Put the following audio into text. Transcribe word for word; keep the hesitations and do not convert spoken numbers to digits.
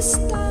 Stop.